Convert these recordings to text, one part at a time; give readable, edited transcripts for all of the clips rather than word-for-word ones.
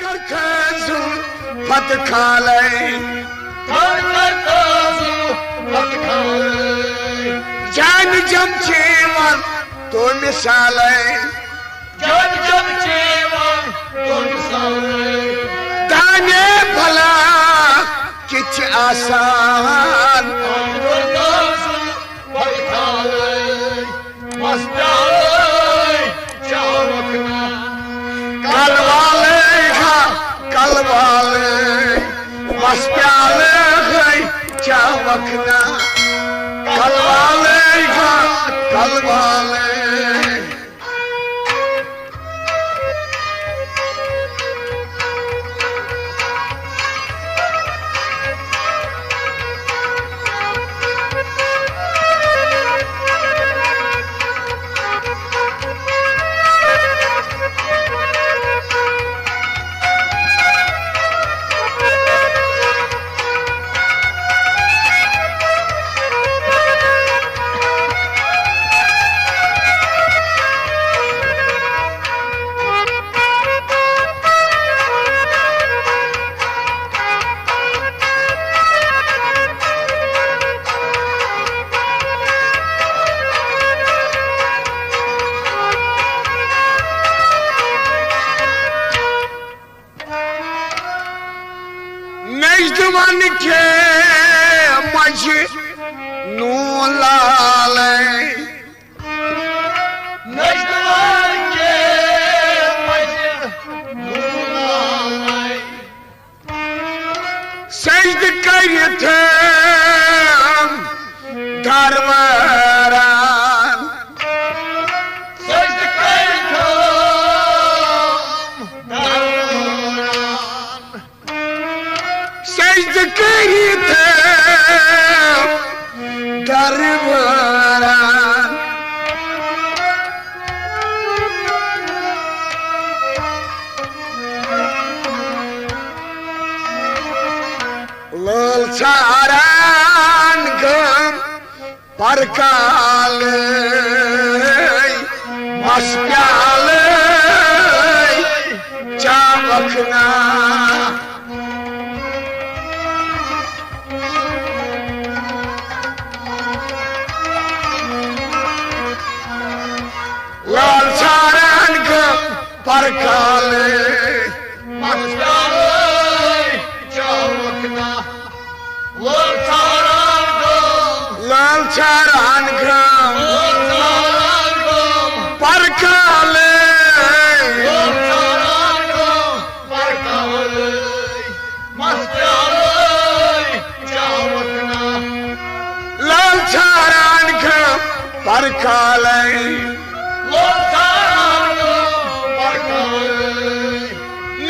करके ज़ुल्म मत खा ले, कर करके ज़ुल्म मत खा ले। जान जम चेवन तो मिसाल है, जान जम चेवन तो मिसाल है। दाने भला किच आसान, कर करके ज़ुल्म मत खा ले। Mastan Kalwale, kalwale. Necdvan ke majnu lalay, Necdvan ke majnu lalay. Sejd karthe darwaran, sejd karthe darwaran. Sejd karthe darwaran. Lal charan gam parkal masyal chavakna lal charan gam parkal masyal chavakna lal charan gam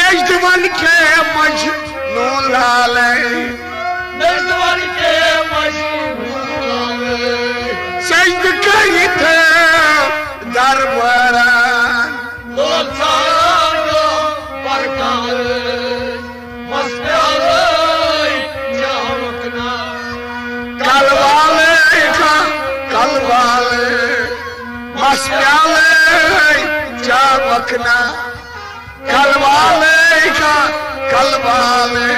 Necdvan ke majnu lalay, Necdvan ke majnu lalay. Sejd karthe darwaran, lal charan parkal masyal chavakna. Kalwale ka kalwale masyal chavakna. Kalwale ka kalwale.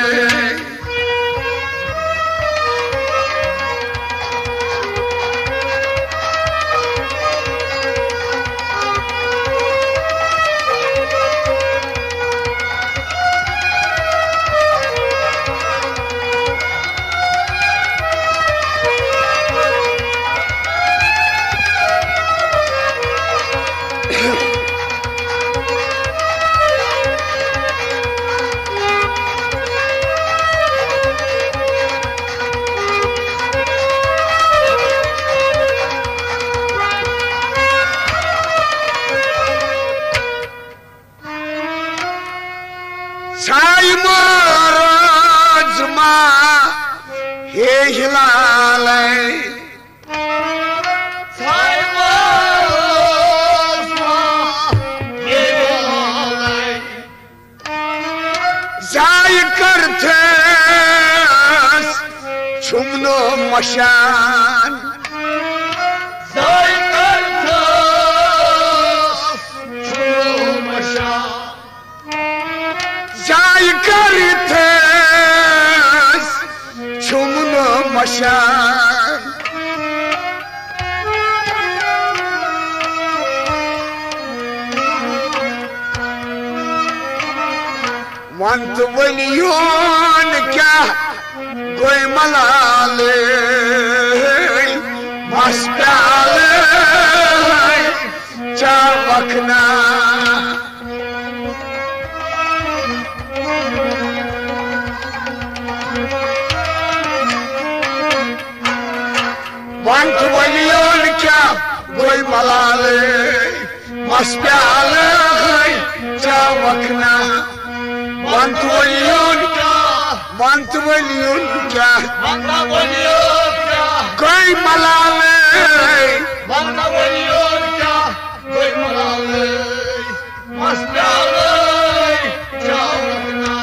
Moshan kartes çomunu maşan Vantu veliyon kah goy malalay maşalay çavakna Vantu veliyon kah goy malalay maşalay çavakna Vantu veliyon kah goy malalay Vantu veliyon kah goy malalay maşalay çavakna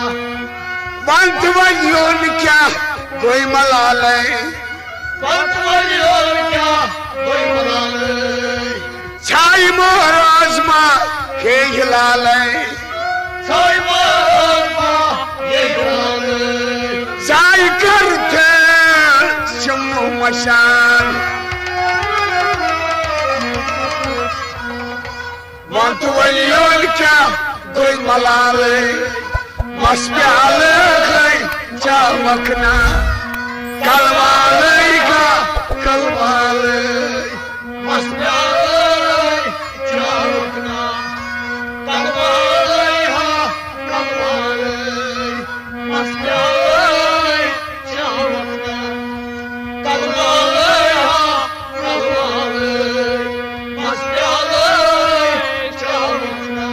Vantu veliyon kah goy malalay Chai moraz ma ke hilalay Chai moraz ma ke hilalay Chai karte shumnu mashan Vantu veliyon kya goy malalay Maspe alay chal makna Kalmalay ka kalmalay Masmalay chalukna Kalmalay ha kalmalay Masmalay chalukna Kalmalay ha kalmalay Masmalay chalukna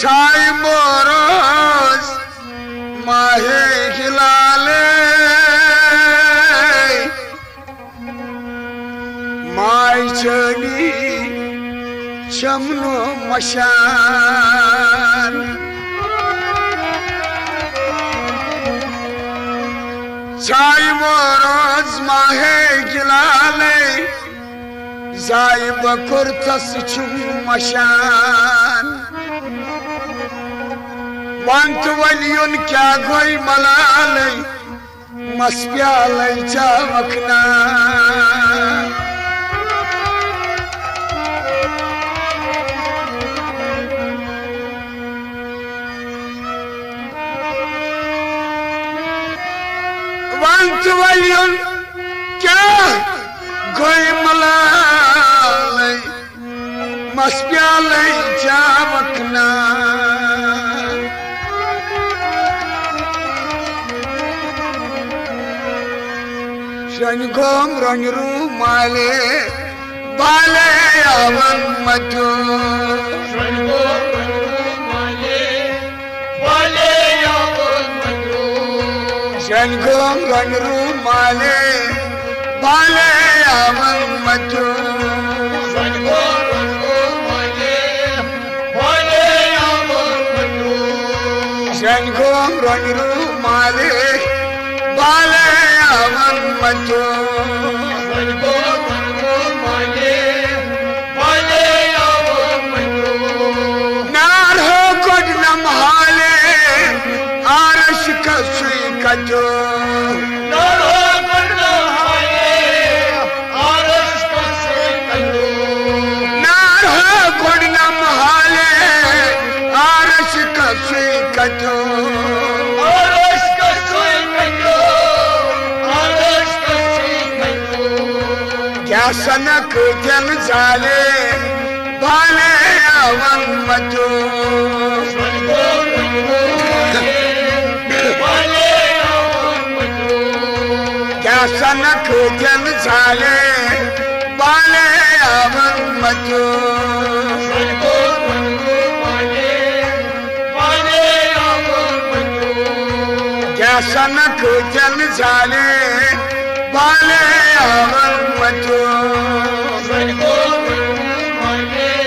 Çay moroz mahe hilalay May çani çamnu maşan Çay moroz mahe hilalay Zayıba kurtası çum maşan Vantu veliyon kya goy malalay Maspyalay chavakna Vantu veliyon kya goy malalay Maspyalay chavakna Rangom rangru male bale avan matu Rangom rangru male bale avan matu Rangom rangru male bale avan matu Rangom rangru male bale avan matu Rangom rangru male bale avan matu rangko male bale avan matu nar ho god namhale arash ka sui kajo nar ho god namhale arash ka sui kajo nar ho god namhale arash ka sui kajo Sanak jan zale bale avan matu bale avan matu kya sanak jan zale bale avan matu bale avan matu kya sanak jan zale bale avan matu Sen korkun mane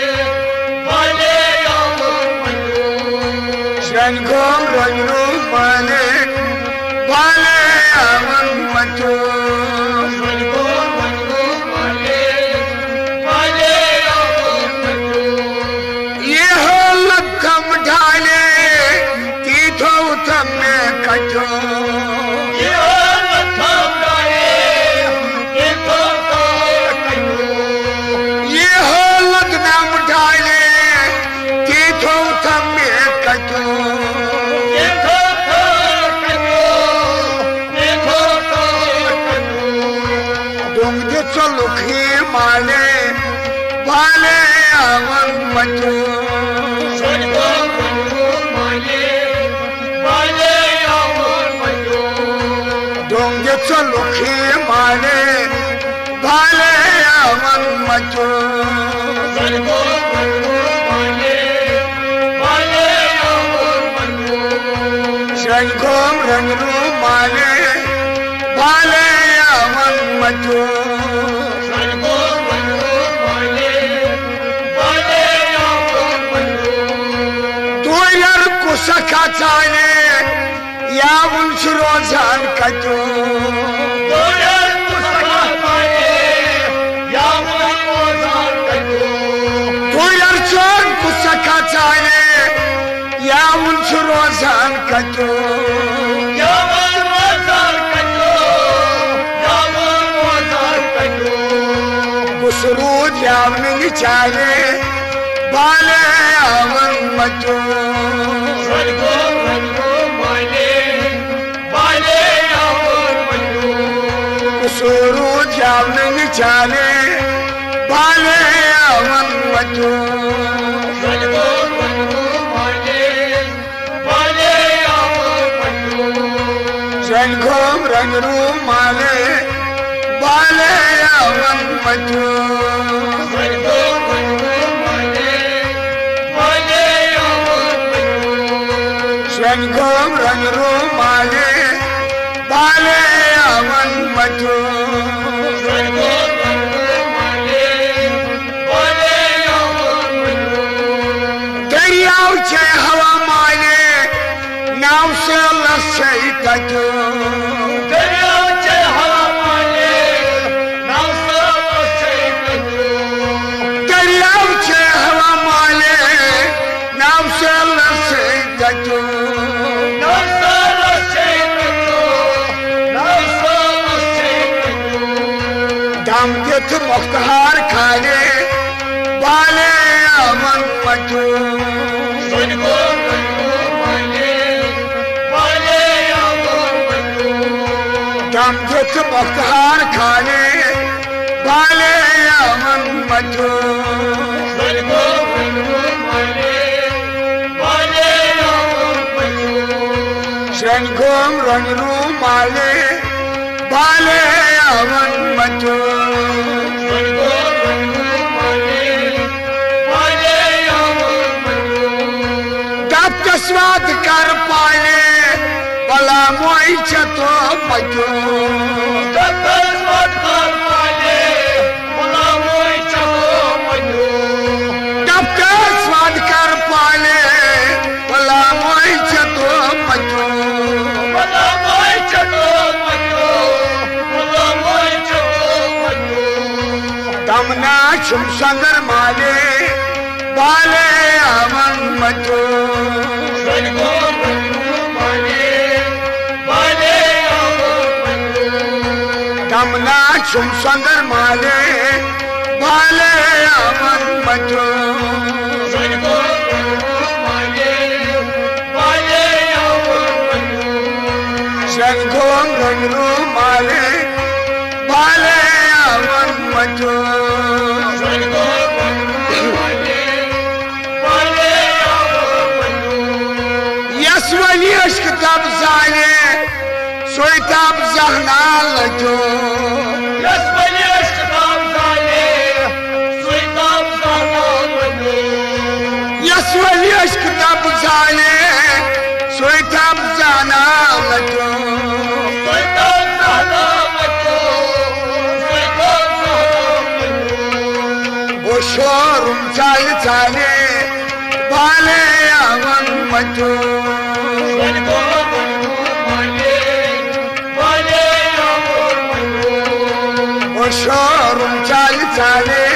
وشارم تالي تالي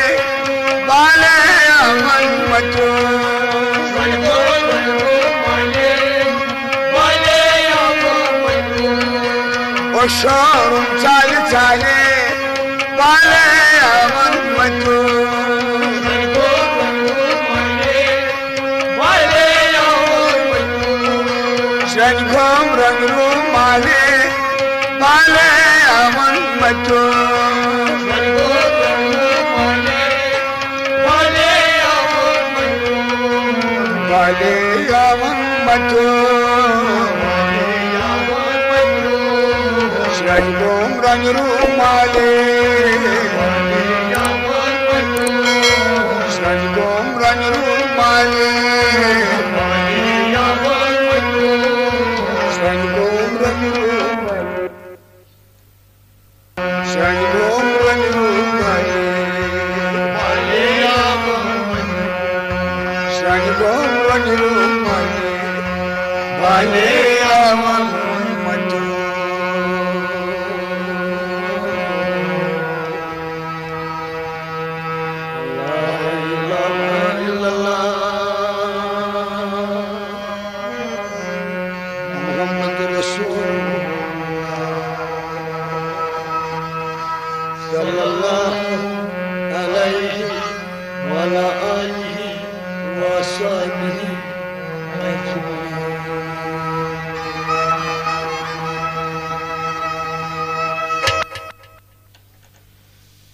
بالي يا من مجنون بالي يا من مجنون شنكم رجلو مالي بالي يا من مجنون بالي يا من مجنون بالي يا من مجنون Rangum rangroom male, Rangum rangroom male, Rangum rangroom male, Rangum rangroom male, Rangum rangroom male, male.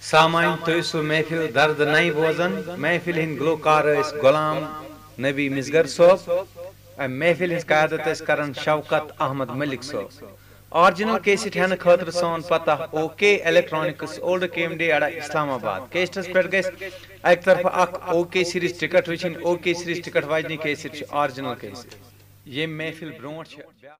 Samayn toysu mehfil dard nay bozan mehfil hin glokar is gulam nabi misgar sob and mehfil is qadat is karan shaukat ahmed malik sob original cassette hen khatr son pata OK electronics old came day ada islamabad cassette pet guys ek taraf ak OK series ticket wichin OK series ticket wajni cassette original cassette ye mehfil bront